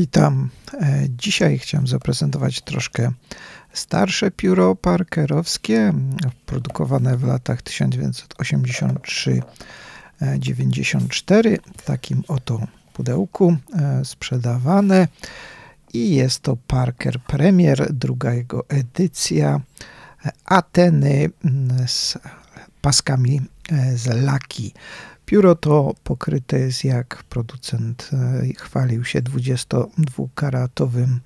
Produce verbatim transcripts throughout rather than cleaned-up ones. Witam. Dzisiaj chciałem zaprezentować troszkę starsze pióro parkerowskie, produkowane w latach tysiąc dziewięćset osiemdziesiąt trzy do dziewięćdziesiąt cztery, w takim oto pudełku sprzedawane. I jest to Parker Premier, druga jego edycja, Ateny z paskami z Laque. Pióro to pokryte jest, jak producent chwalił się, dwudziestodwukaratowym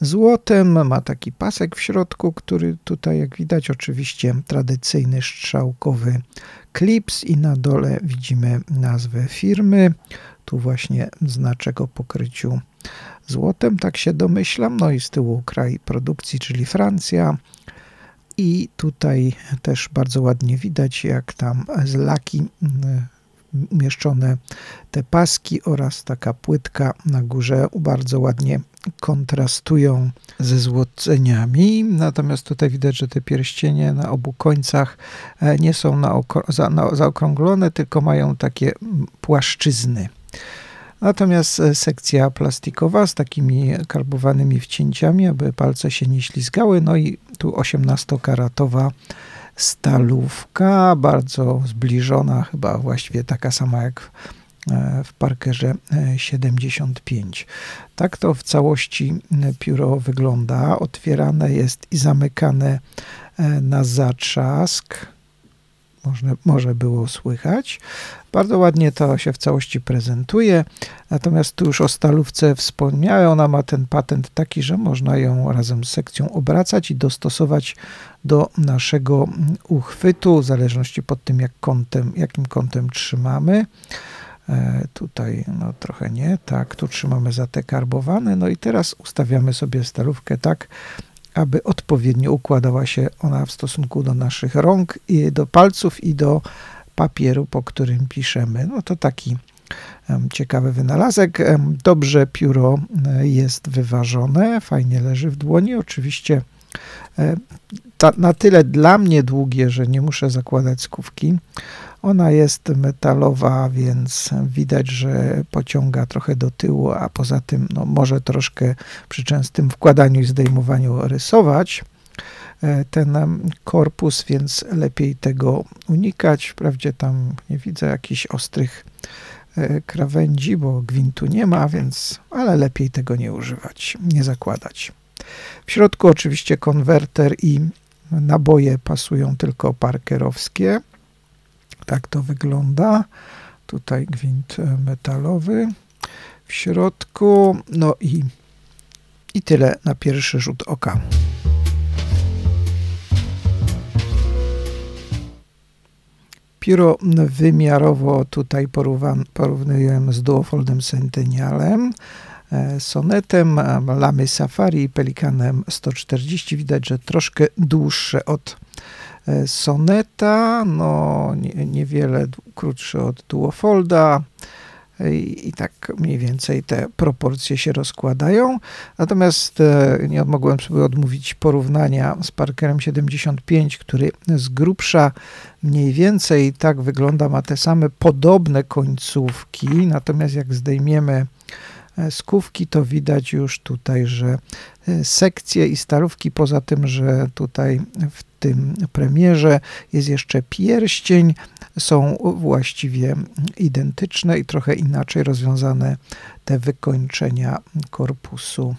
złotem. Ma taki pasek w środku, który tutaj, jak widać, oczywiście tradycyjny strzałkowy klips i na dole widzimy nazwę firmy. Tu właśnie znaczek o pokryciu złotem, tak się domyślam. No i z tyłu kraj produkcji, czyli Francja. I tutaj też bardzo ładnie widać, jak tam z Laque mieszczone te paski oraz taka płytka na górze bardzo ładnie kontrastują ze złoceniami. Natomiast tutaj widać, że te pierścienie na obu końcach nie są zaokrąglone, tylko mają takie płaszczyzny. Natomiast sekcja plastikowa z takimi karbowanymi wcięciami, aby palce się nie ślizgały. No i tu osiemnastokaratowa stalówka, bardzo zbliżona, chyba właściwie taka sama jak w Parkerze siedemdziesiąt pięć. Tak to w całości pióro wygląda. Otwierane jest i zamykane na zatrzask. Może, może było słychać. Bardzo ładnie to się w całości prezentuje. Natomiast tu już o stalówce wspomniałem. Ona ma ten patent taki, że można ją razem z sekcją obracać i dostosować do naszego uchwytu, w zależności pod tym, jak kątem, jakim kątem trzymamy. E, tutaj no trochę nie, tak, tu trzymamy za te karbowane. No i teraz ustawiamy sobie stalówkę tak, aby odpowiednio układała się ona w stosunku do naszych rąk, i do palców i do papieru, po którym piszemy. No to taki ciekawy wynalazek. Dobrze pióro jest wyważone, fajnie leży w dłoni. Oczywiście ta, na tyle dla mnie długie, że nie muszę zakładać skówki. Ona jest metalowa, więc widać, że pociąga trochę do tyłu, a poza tym no, może troszkę przy częstym wkładaniu i zdejmowaniu rysować ten korpus, więc lepiej tego unikać. Wprawdzie tam nie widzę jakichś ostrych krawędzi, bo gwintu nie ma, więc, ale lepiej tego nie używać, nie zakładać. W środku oczywiście konwerter i naboje pasują tylko parkerowskie. Tak to wygląda. Tutaj gwint metalowy w środku. No i, i tyle na pierwszy rzut oka. Pióro wymiarowo tutaj porównuję z Duofoldem Sentimentalem, Sonetem, Lamy Safari i Pelikanem sto czterdzieści. Widać, że troszkę dłuższe od Soneta, no niewiele krótszy od Duofolda i, i tak mniej więcej te proporcje się rozkładają. Natomiast nie mogłem sobie odmówić porównania z Parkerem siedemdziesiąt pięć, który z grubsza mniej więcej tak wygląda, ma te same podobne końcówki, natomiast jak zdejmiemy skówki, to widać już tutaj, że sekcje i stalówki, poza tym, że tutaj w tym premierze jest jeszcze pierścień, są właściwie identyczne i trochę inaczej rozwiązane te wykończenia korpusu.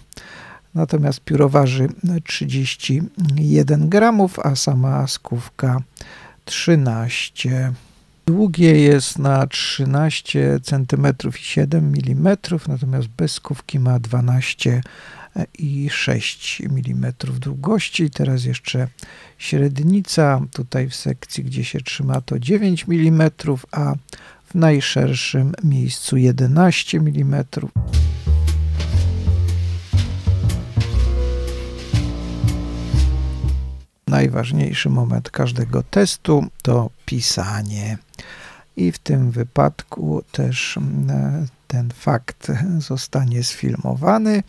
Natomiast pióro waży trzydzieści jeden gramów, a sama skówka trzynaście. Długie jest na trzynaście centymetrów i siedem milimetrów, natomiast bez skówki ma dwanaście i sześć milimetrów długości. Teraz jeszcze średnica, tutaj w sekcji, gdzie się trzyma, to dziewięć milimetrów, a w najszerszym miejscu jedenaście milimetrów. Najważniejszy moment każdego testu to pisanie. I w tym wypadku też ten fakt zostanie sfilmowany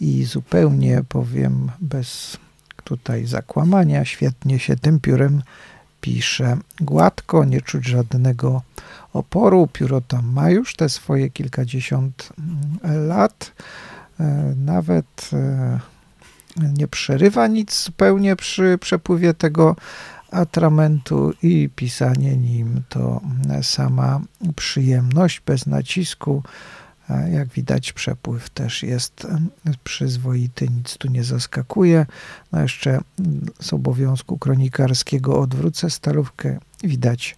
i zupełnie, powiem bez tutaj zakłamania, świetnie się tym piórem pisze. Gładko, nie czuć żadnego oporu. Pióro tam ma już te swoje kilkadziesiąt lat. nawet nie przerywa nic zupełnie przy przepływie tego atramentu i pisanie nim to sama przyjemność bez nacisku. Jak widać, przepływ też jest przyzwoity, nic tu nie zaskakuje. No jeszcze z obowiązku kronikarskiego odwrócę stalówkę. Widać,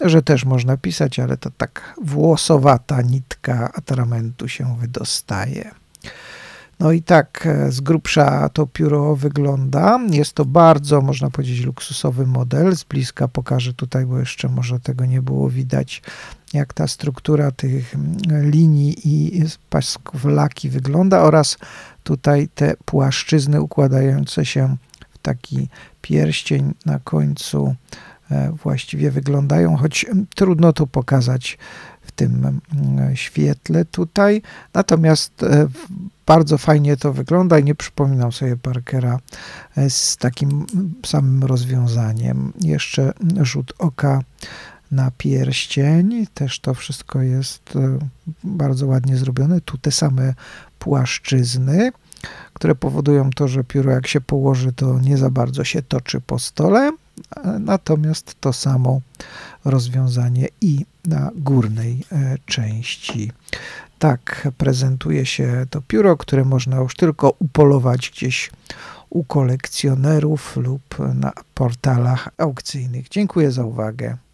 że też można pisać, ale to tak włosowata nitka atramentu się wydostaje. No i tak z grubsza to pióro wygląda. Jest to bardzo, można powiedzieć, luksusowy model. Z bliska pokażę tutaj, bo jeszcze może tego nie było widać, jak ta struktura tych linii i pasków laki wygląda oraz tutaj te płaszczyzny układające się w taki pierścień na końcu właściwie wyglądają, choć trudno to pokazać w tym świetle tutaj. Natomiast bardzo fajnie to wygląda i nie przypominam sobie Parkera z takim samym rozwiązaniem. Jeszcze rzut oka na pierścień. Też to wszystko jest bardzo ładnie zrobione. Tu te same płaszczyzny, które powodują to, że pióro jak się położy, to nie za bardzo się toczy po stole. Natomiast to samo rozwiązanie i na górnej części. Tak prezentuje się to pióro, które można już tylko upolować gdzieś u kolekcjonerów lub na portalach aukcyjnych. Dziękuję za uwagę.